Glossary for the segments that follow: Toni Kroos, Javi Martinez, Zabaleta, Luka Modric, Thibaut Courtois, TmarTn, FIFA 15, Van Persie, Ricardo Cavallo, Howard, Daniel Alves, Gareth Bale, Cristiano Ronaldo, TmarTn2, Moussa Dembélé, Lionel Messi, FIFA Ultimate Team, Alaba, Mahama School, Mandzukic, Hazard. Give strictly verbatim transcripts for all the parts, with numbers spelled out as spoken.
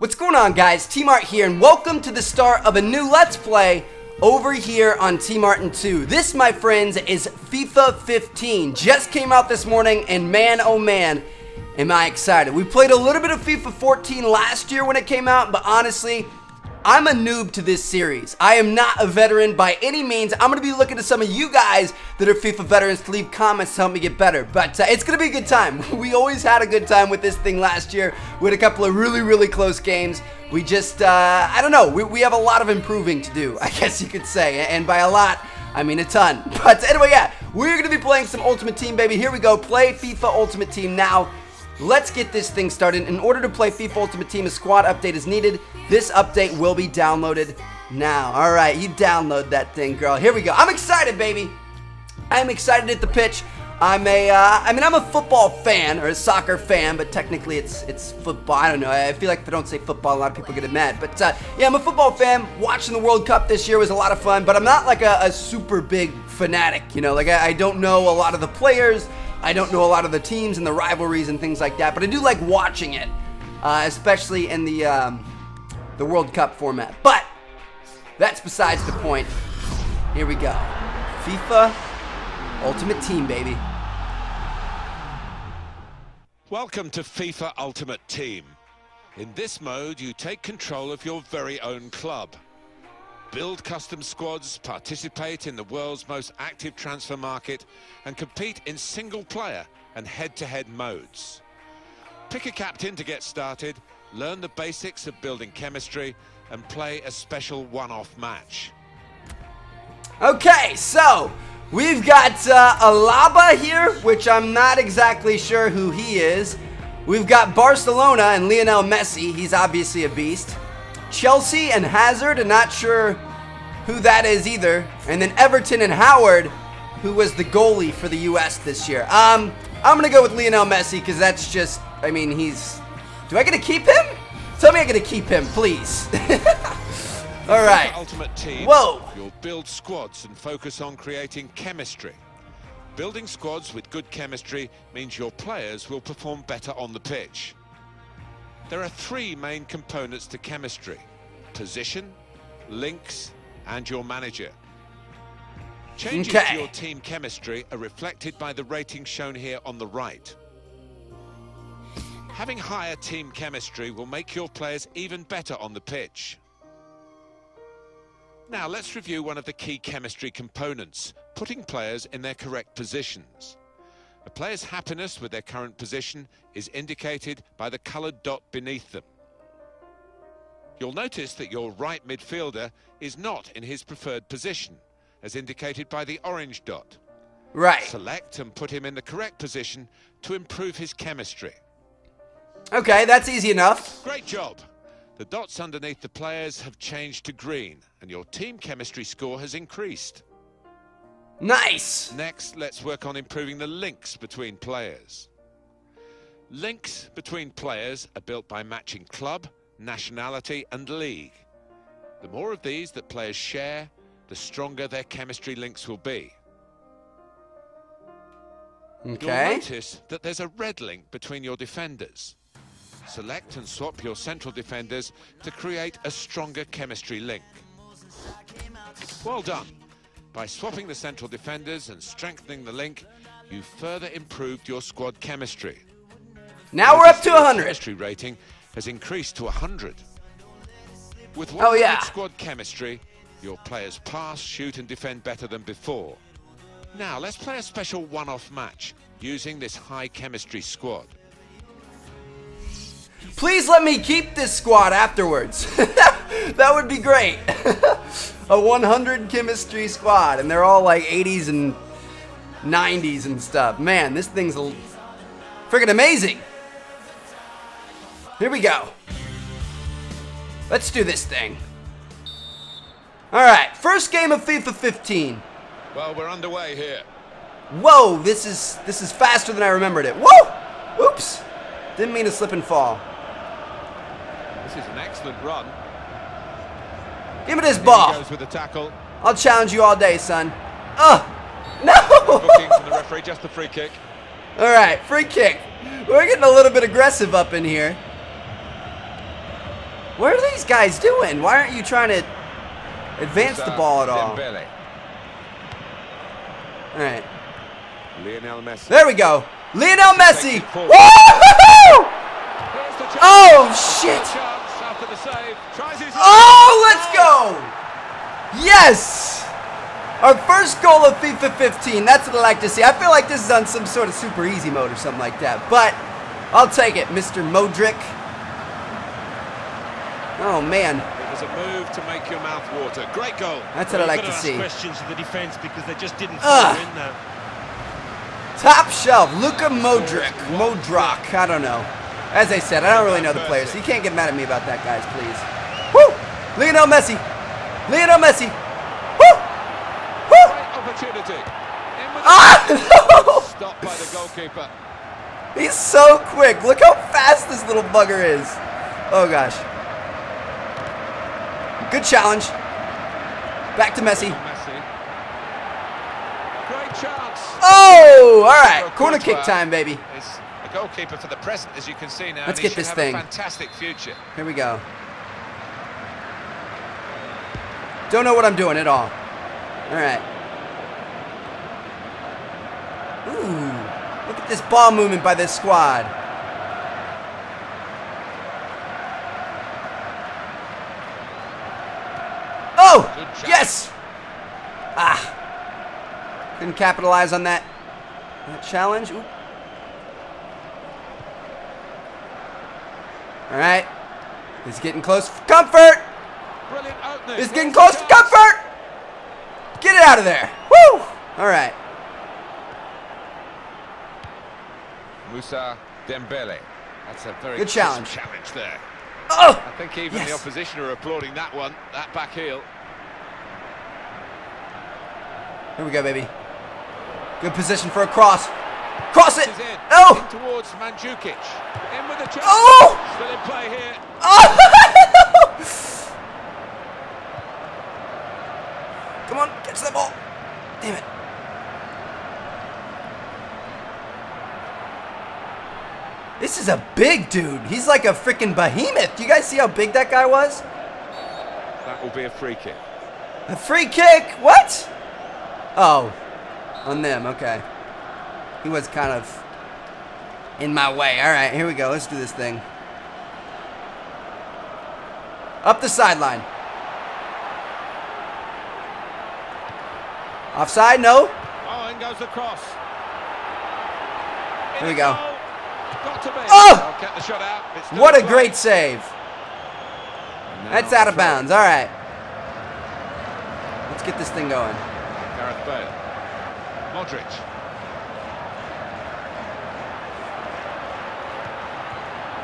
What's going on, guys? TmarTn here, and welcome to the start of a new Let's Play over here on TmarTn two. This, my friends, is FIFA fifteen. Just came out this morning, and man, oh man, am I excited. We played a little bit of FIFA fourteen last year when it came out, but honestly, I'm a noob to this series. I am not a veteran by any means. I'm going to be looking to some of you guys that are FIFA veterans to leave comments to help me get better. But uh, it's going to be a good time. We always had a good time with this thing last year. We had a couple of really, really close games. We just, uh, I don't know. We, we have a lot of improving to do, I guess you could say. And by a lot, I mean a ton. But anyway, yeah, we're going to be playing some Ultimate Team, baby. Here we go. Play FIFA Ultimate Team now. Let's get this thing started. In order to play FIFA Ultimate Team, a squad update is needed. This update will be downloaded now. All right, you download that thing, girl. Here we go. I'm excited, baby. I'm excited at the pitch. I'm a, uh, I mean, I'm a football fan, or a soccer fan, but technically it's it's football. I don't know. I feel like if I don't say football, a lot of people get mad. But uh, yeah, I'm a football fan. Watching the World Cup this year was a lot of fun, but I'm not like a, a super big fanatic, you know? Like, I, I don't know a lot of the players. I don't know a lot of the teams and the rivalries and things like that, but I do like watching it, uh, especially in the um, the World Cup format. But that's besides the point. Here we go. FIFA Ultimate Team, baby. Welcome to FIFA Ultimate Team. In this mode, you take control of your very own club. Build custom squads, participate in the world's most active transfer market, and compete in single-player and head-to-head modes. Pick a captain to get started, learn the basics of building chemistry, and play a special one-off match. Okay, so we've got uh, Alaba here, which I'm not exactly sure who he is. We've got Barcelona and Lionel Messi. He's obviously a beast. Chelsea and Hazard, and not sure who that is either. And then Everton and Howard, who was the goalie for the U S this year. Um, I'm going to go with Lionel Messi because that's just, I mean, he's... Do I get to keep him? Tell me I get to keep him, please. All right. Ultimate Team, whoa. You'll build squads and focus on creating chemistry. Building squads with good chemistry means your players will perform better on the pitch. There are three main components to chemistry: position, links, and your manager. Changes okay. to your team chemistry are reflected by the rating shown here on the right. Having higher team chemistry will make your players even better on the pitch. Now let's review one of the key chemistry components, putting players in their correct positions. A player's happiness with their current position is indicated by the coloured dot beneath them. You'll notice that your right midfielder is not in his preferred position, as indicated by the orange dot. Right. Select and put him in the correct position to improve his chemistry. Okay, that's easy enough. Great job. The dots underneath the players have changed to green, and your team chemistry score has increased. Nice! Next, let's work on improving the links between players. Links between players are built by matching club, nationality, and league. The more of these that players share, the stronger their chemistry links will be. Okay. You'll notice that there's a red link between your defenders. Select and swap your central defenders to create a stronger chemistry link. Well done. By swapping the central defenders and strengthening the link, you further improved your squad chemistry. Now we're up to one hundred. Chemistry rating has increased to one hundred. With one hundred oh, yeah. squad chemistry, your players pass, shoot, and defend better than before. Now let's play a special one-off match using this high chemistry squad. Please let me keep this squad afterwards. That would be great. A one hundred chemistry squad, and they're all like eighties and nineties and stuff. Man, this thing's freaking amazing. Here we go. Let's do this thing. All right, first game of FIFA fifteen. Well, we're underway here. Whoa, this is this is faster than I remembered it. Whoa! Oops. Didn't mean to slip and fall. This is an excellent run. Give me this ball. Goes with the tackle. I'll challenge you all day, son. Ugh! No! The referee, just the free kick. All right, free kick. We're getting a little bit aggressive up in here. What are these guys doing? Why aren't you trying to advance the ball at all? All right. Lionel Messi. There we go. Lionel Messi. Woo-hoo-hoo! Oh, shit. Oh, let's go. Yes. Our first goal of FIFA fifteen. That's what I like to see. I feel like this is on some sort of super easy mode or something like that. But I'll take it, Mister Modric. Oh, man. It was a move to make your mouth water. Great goal. That's what well, I like to see. Questions to the defense because they just didn't uh, in there. Top shelf, Luka Modric. Modric, I don't know. As I said, I don't really know the players, so you can't get mad at me about that, guys, please. Woo! Lionel Messi. Lionel Messi. Woo! Woo! Great opportunity. Ah! No! Stopped by the goalkeeper. He's so quick. Look how fast this little bugger is. Oh, gosh. Good challenge. Back to Messi. Great chance. Oh, all right. Corner kick time, baby. The goalkeeper for the present, as you can see now. Let's get this thing. Fantastic future. Here we go. Don't know what I'm doing at all. All right. Ooh, look at this ball movement by this squad. Oh, yes! Ah, couldn't capitalize on that, that challenge. Oop. All right, he's getting close for comfort. He's getting close for comfort. Get it out of there. Woo! All right. Moussa Dembélé. That's a very good challenge. Challenge there. Oh! I think even yes. the opposition are applauding that one. That back heel. Here we go, baby. Good position for a cross. Cross it! Oh! Towards Mandzukic. In with a chance. Oh! Still in play here. Oh! Come on, catch that ball. Damn it. This is a big dude. He's like a freaking behemoth. Do you guys see how big that guy was? That will be a free kick. A free kick? What? Oh, on them, okay. He was kind of in my way. All right, here we go. Let's do this thing. Up the sideline. Offside, no. Oh, in goes the cross. Here we go. Got to be. Oh! Get the shot out. It's what a play. Great save. No, that's out of bounds. All right. Let's get this thing going. Gareth Bale. Modric.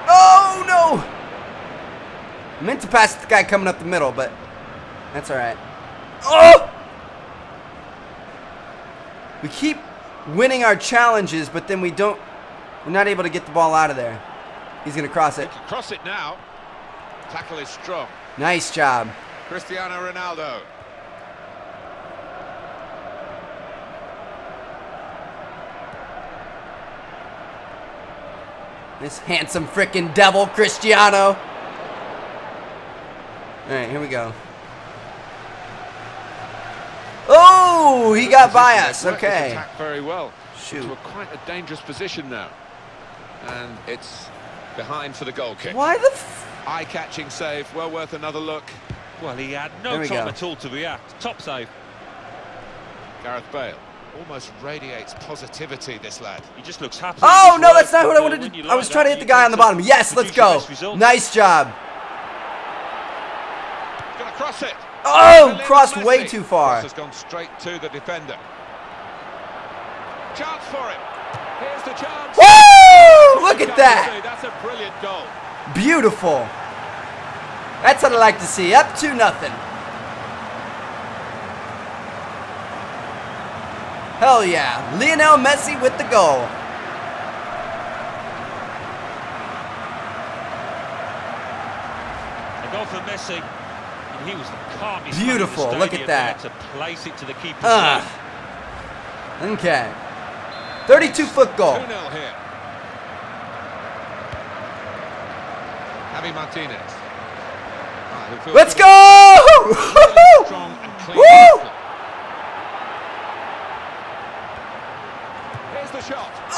Oh, no! I meant to pass the guy coming up the middle, but that's all right. Oh! We keep winning our challenges, but then we don't... We're not able to get the ball out of there. He's going to cross it. Cross it now. Tackle is strong. Nice job. Cristiano Ronaldo. This handsome frickin' devil, Cristiano. All right, here we go. Oh, he got by us. Okay. Attacked very well. Shoot. Into a quite a dangerous position now. And it's behind for the goal kick. Why the f eye-catching save, well worth another look. Well, he had no time go. at all to react. Top save. Gareth Bale almost radiates positivity, this lad. He just looks happy. Oh, no, that's not what I wanted to do. Like I was that, trying to hit the guy on the bottom. Yes, let's go. Nice job. Gonna cross it. Oh, crossed way too far. Cross has gone straight to the defender. Chance for him. Here's the chance. Woo! Look at that! That's a brilliant goal. Beautiful. That's what I like to see. Up to nothing. Hell yeah. Lionel Messi with the goal. A goal for Messi. And he was the calmest. Beautiful. Look at that. To place it to the keeper. Uh, okay. thirty-two foot goal. two nil here. Javi Martinez. Let's go! Woo!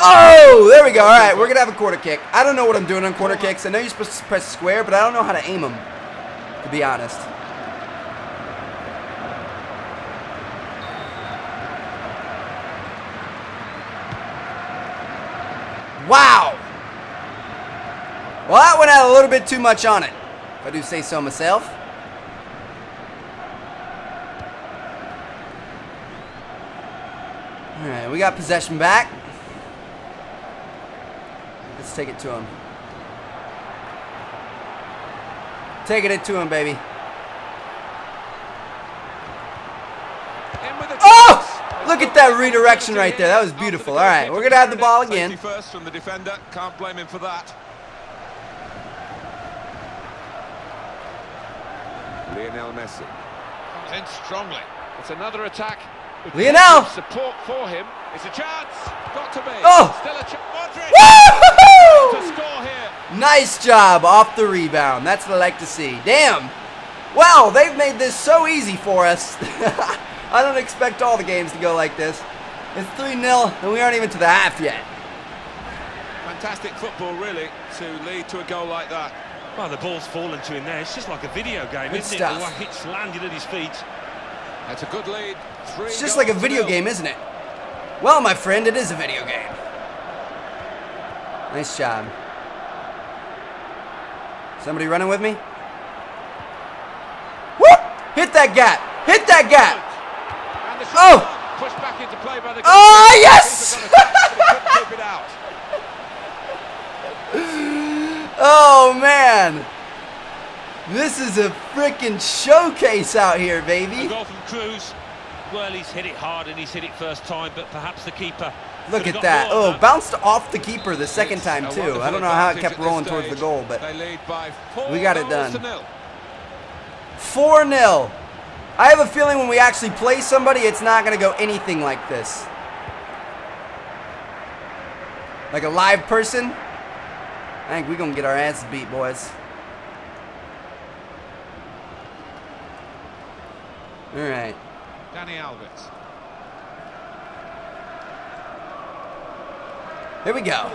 Oh, there we go. All right, we're going to have a corner kick. I don't know what I'm doing on corner kicks. I know you're supposed to press square, but I don't know how to aim them, to be honest. Wow. Well, that went out a little bit too much on it, if I do say so myself. All right, we got possession back. Let's take it to him. Taking it to him, baby. Oh! Look at that redirection right there. That was beautiful. All right, we're going to have the ball again. First from the defender. Can't blame him for that. Lionel Messi. Comes in strongly. It's another attack. Lionel! Support for him. It's a chance. Got to be. Oh! Still a chance. Woo! Nice job off the rebound. That's what I like to see. Damn. Wow, they've made this so easy for us. I don't expect all the games to go like this. It's three nil, and we aren't even to the half yet. Fantastic football, really, to lead to a goal like that. Well, the ball's fallen to him there. It's just like a video game, good isn't stuff. It? It's landed at his feet. That's a good lead. Three it's just like a video game, isn't it? Well, my friend, it is a video game. Nice job. Somebody running with me? Whoop! Hit that gap! Hit that gap! Oh! Pushed back into play by the oh, yes! Oh, man. This is a freaking showcase out here, baby. The goal from Kroos. Well, he's hit it hard and he's hit it first time, but perhaps the keeper. Look at that. Oh, bounced off the keeper the second time, too. I don't know how it kept rolling towards the goal, but we got it done. four nil. I have a feeling when we actually play somebody, it's not going to go anything like this. Like a live person? I think we're going to get our asses beat, boys. All right. Danny Alves. Here we go.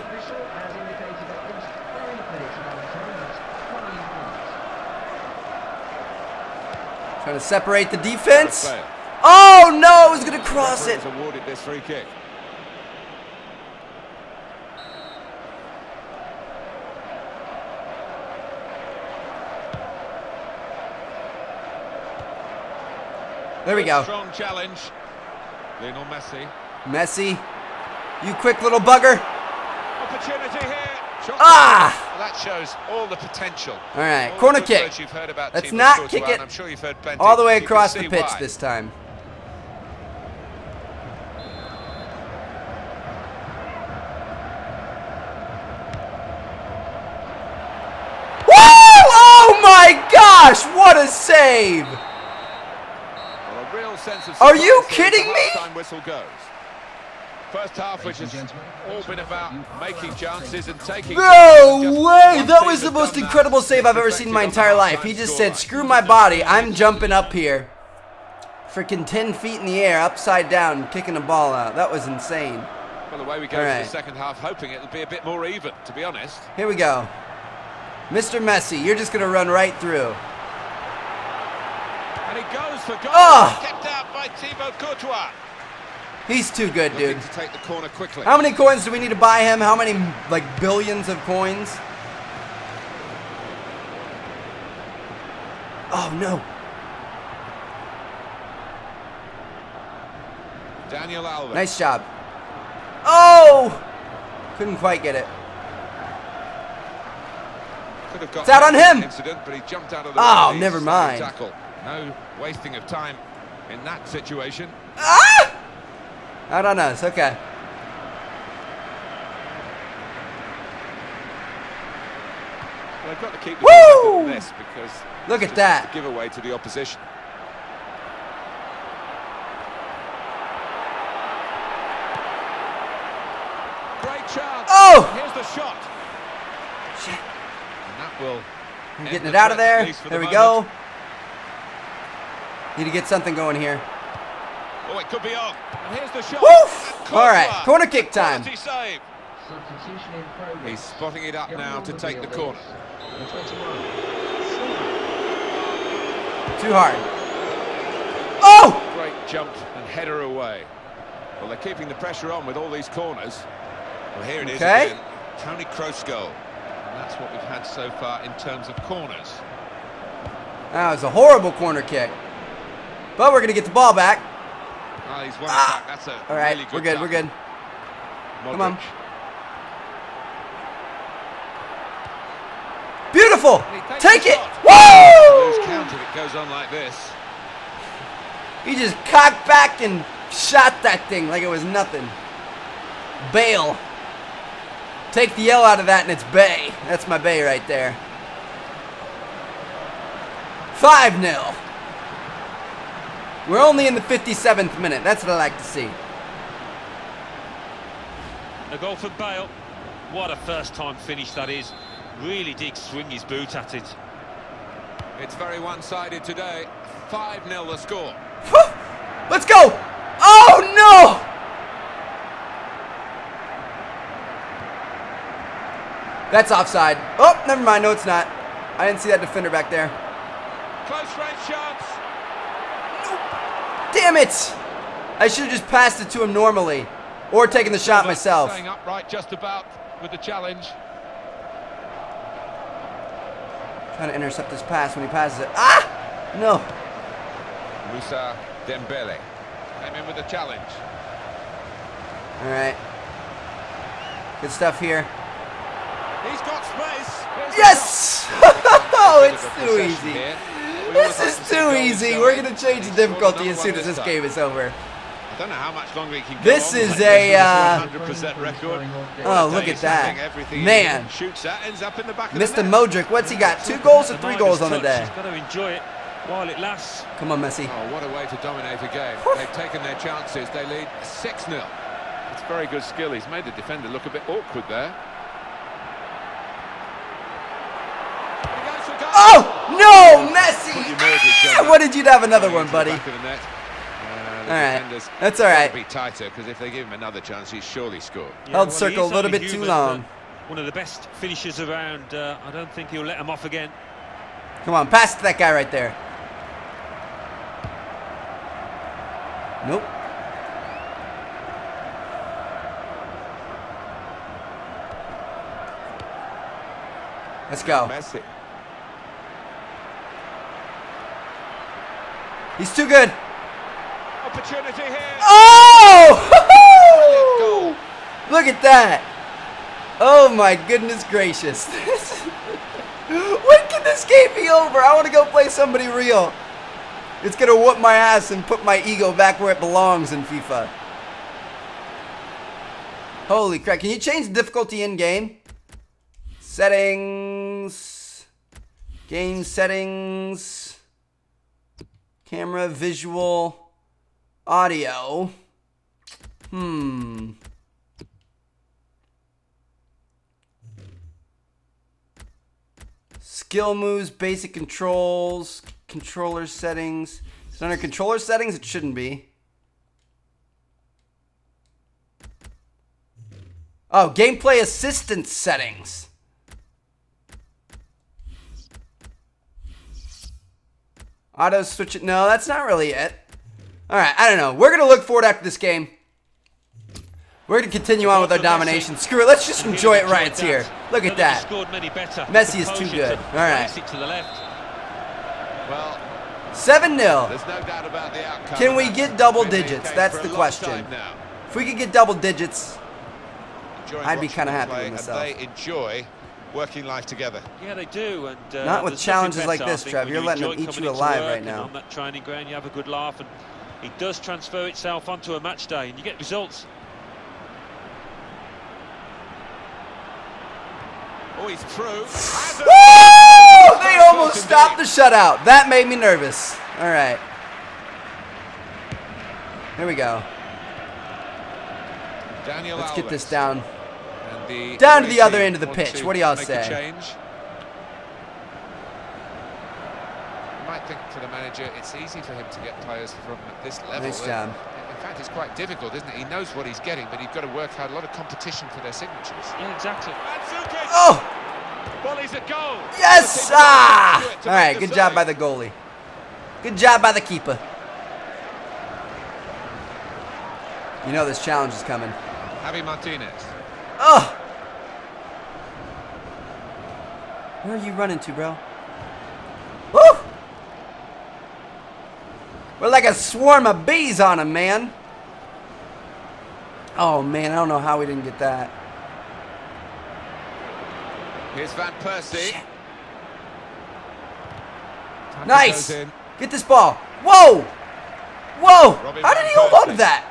Trying to separate the defense. Oh no, he's going to cross it. Awarded this free kick. There we go. Strong challenge. Lionel Messi. Messi, you quick little bugger. Opportunity here. Ah! That shows all the potential. All right, all corner kick. Let's not kick it. I'm sure you've heard plenty. All the way across the pitch this time. Woo! Oh my gosh! What a save! Well, a real sense of Are you kidding me? First half, which has all been about making chances and taking... No way! That was the most incredible save I've ever seen in my entire life. He just said, screw my body, I'm jumping up here. Freaking ten feet in the air, upside down, kicking the ball out. That was insane. Well, the way we go to the second half, hoping it'll be a bit more even, to be honest. Here we go. Mister Messi, you're just going to run right through. And he goes for goal. Oh. Kept out by Thibaut Courtois. He's too good, dude. To take the corner quickly. How many coins do we need to buy him? How many, like, billions of coins? Oh, no. Daniel Alves. Nice job. Oh! Couldn't quite get it. Could have got it's out on him. Incident, but he jumped out of the oh, never mind. Tackle. No wasting of time in that situation. Ah! Out on us, okay. Well, I've got to keep the ball in this because look at that giveaway to the opposition. Great chance. Oh! Here's the shot. Shit. And that will. I'm getting it out of there. There we go. Need to get something going here. Oh, it could be on. And here's the shot. Woof! All right, corner kick time. He's spotting it up now to take the corner. Too hard. Oh! Great jump and header away. Well, they're keeping the pressure on with all these corners. Well, here it is again. Toni Kroos goal. And that's what we've had so far in terms of corners. That was a horrible corner kick. But we're going to get the ball back. Oh, he's one ah. back. That's a all right, really good we're good, time. we're good. Modric. Come on. Beautiful! Take it! Woo! Lose count if it goes on like this. He just cocked back and shot that thing like it was nothing. Bale. Take the L out of that and it's Bay. That's my Bay right there. five nil. We're only in the fifty-seventh minute. That's what I like to see. A goal for Bale. What a first-time finish that is. Really did swing his boot at it. It's very one-sided today. five nil the score. Let's go! Oh, no! That's offside. Oh, never mind. No, it's not. I didn't see that defender back there. Close-range shots. Damn it! I should have just passed it to him normally, or taken the shot myself. Staying upright just about with the challenge. Trying to intercept this pass when he passes it. Ah! No. Moussa Dembélé came in with the challenge. All right. Good stuff here. He's got space. Here's yes! Oh, it's too easy. Here. This is too easy. We're going to change the difficulty as soon as this game is over. I don't know how much longer he can go. This is a uh, one hundred percent record. Oh, look at that. Man. Mister Modric, what's he got? Two goals or three goals on the day? Got to enjoy it while it lasts. Come on, Messi. Oh, what a way to dominate a game. They've taken their chances. They lead six nil. It's very good skill. He's made the defender look a bit awkward there. Oh! No, Messi! Ah, what did you have another one, buddy? Uh, all right, that's all right. Be tighter because if they give him another chance, he's surely scored. Yeah, Held well, circle a little bit human, too long. One of the best finishers around. Uh, I don't think he'll let him off again. Come on, pass to that guy right there. Nope. Let's go. Messi. He's too good. Opportunity here. Oh! Look at that. Oh my goodness gracious. When can this game be over? I want to go play somebody real. It's going to whoop my ass and put my ego back where it belongs in FIFA. Holy crap. Can you change the difficulty in game? Settings. Game settings. Camera, visual, audio. Hmm. Skill moves, basic controls, controller settings. Is it under controller settings? It shouldn't be. Oh, gameplay assistance settings. Auto switch it. No, that's not really it. All right, I don't know. We're going to look forward after this game. We're going to continue on with our domination. Screw it. Let's just enjoy it right here. Look at that. Messi is too good. All right. seven nil. Can we get double digits? That's the question. If we could get double digits, I'd be kind of happy with myself. Working life together. Yeah, they do. And uh, not with challenges like this, Trev. You're letting them eat you alive right now. On that training ground, you have a good laugh, and it does transfer itself onto a match day, and you get results. Oh, he's through. Woo! They almost stopped the shutout. That made me nervous. All right. Here we go. Daniel Let's get this down. Down to the other end of the pitch. What do y'all say? I think for the manager, it's easy for him to get players from this level. Nice job. In fact, it's quite difficult, isn't it? He knows what he's getting, but he's got to work out a lot of competition for their signatures. Yeah, exactly. Oh! Well, he's at goal. Yes! Ah! All right, good job by the goalie. Good job by the keeper. You know this challenge is coming. Javi Martinez. Oh! Where are you running to, bro? Woo! We're like a swarm of bees on him, man. Oh, man, I don't know how we didn't get that. Here's Van Persie. Nice! Get this ball. Whoa! Whoa! Robin how did he hold on to that?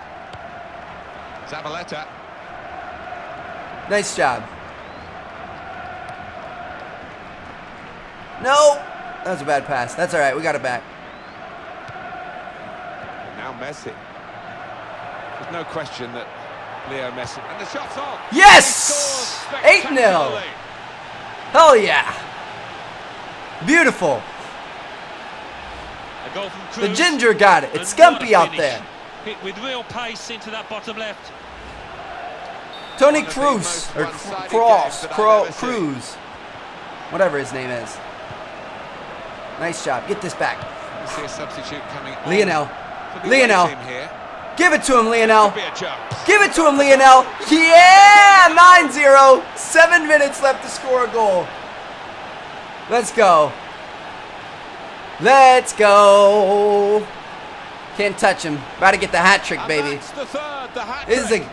Zabaleta. Nice job. No! That was a bad pass. That's all right. We got it back. Now Messi. There's no question that Leo Messi. And the shot's on. Yes! eight nil. Hell yeah. Beautiful. A goal from Kroos. The ginger got it. It's Scumpy out there. Hit with real pace into that bottom left. Toni Kroos, or Kroos, Kroos, whatever his name is. Nice job. Get this back. We see a substitute coming on. Lionel. Lionel. Give it to him, Lionel. Give it to him, Lionel. Yeah! nine zero. Seven minutes left to score a goal. Let's go. Let's go. Can't touch him. About to get the hat trick, baby. This is a...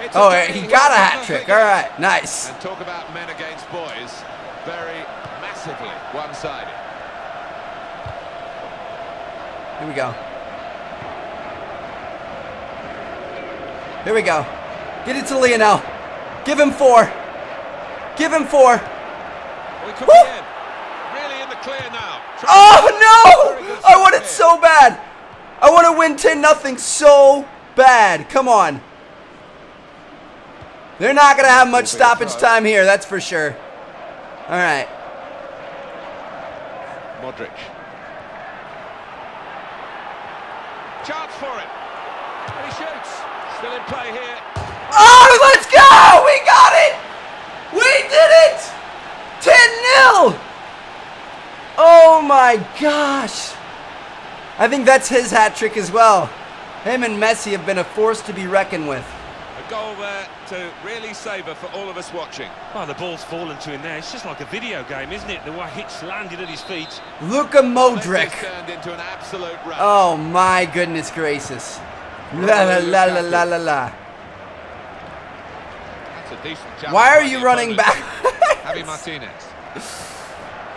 It's oh, a he got a hat trick. All right, nice. And talk about men against boys, very massively one-sided. Here we go. Here we go. Get it to Lionel. Give him four. Give him four. We could be in. Really in the clear now. Try oh no! I want it so bad. I want to win ten nothing so bad. Come on. They're not going to have much stoppage time here, that's for sure. All right. Modric. Chance for it. And he shoots. Still in play here. Oh, let's go! We got it! We did it! ten nil! Oh, my gosh. I think that's his hat trick as well. Him and Messi have been a force to be reckoned with. Goal there to really savour for all of us watching. Oh, the ball's fallen to him there. It's just like a video game, isn't it? The way it's landed at his feet. Luka Modric. Turned into an absolute run. Oh my goodness gracious! La la la la la la la. That's a decent challenge. Why are you running back? Javi Martinez.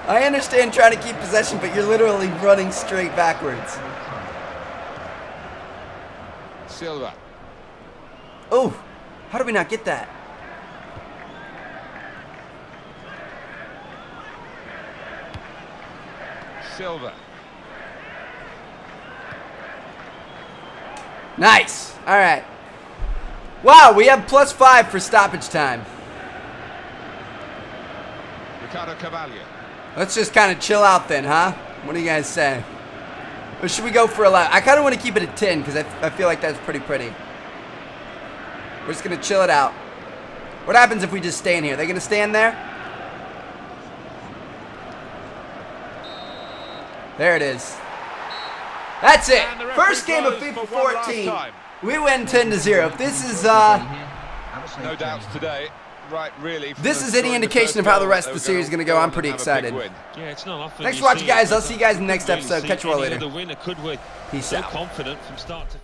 I understand trying to keep possession, but you're literally running straight backwards. Silva. Oh, how did we not get that? Silva. Nice. All right. Wow, we have plus five for stoppage time. Ricardo Cavallo. Let's just kind of chill out then, huh? What do you guys say? Or should we go for a lot? I kind of want to keep it at ten because I, I feel like that's pretty pretty. We're just going to chill it out. What happens if we just stay in here? Are they going to stay in there? There it is. That's it. First game of FIFA fourteen. We win ten to zero. This is, uh... no doubts today. Right, really. This is any indication of how the rest of the series is going to go. I'm pretty excited. Yeah, it's not often. Thanks for watching, guys. I'll see you guys in the next episode. Catch you all later. Peace out.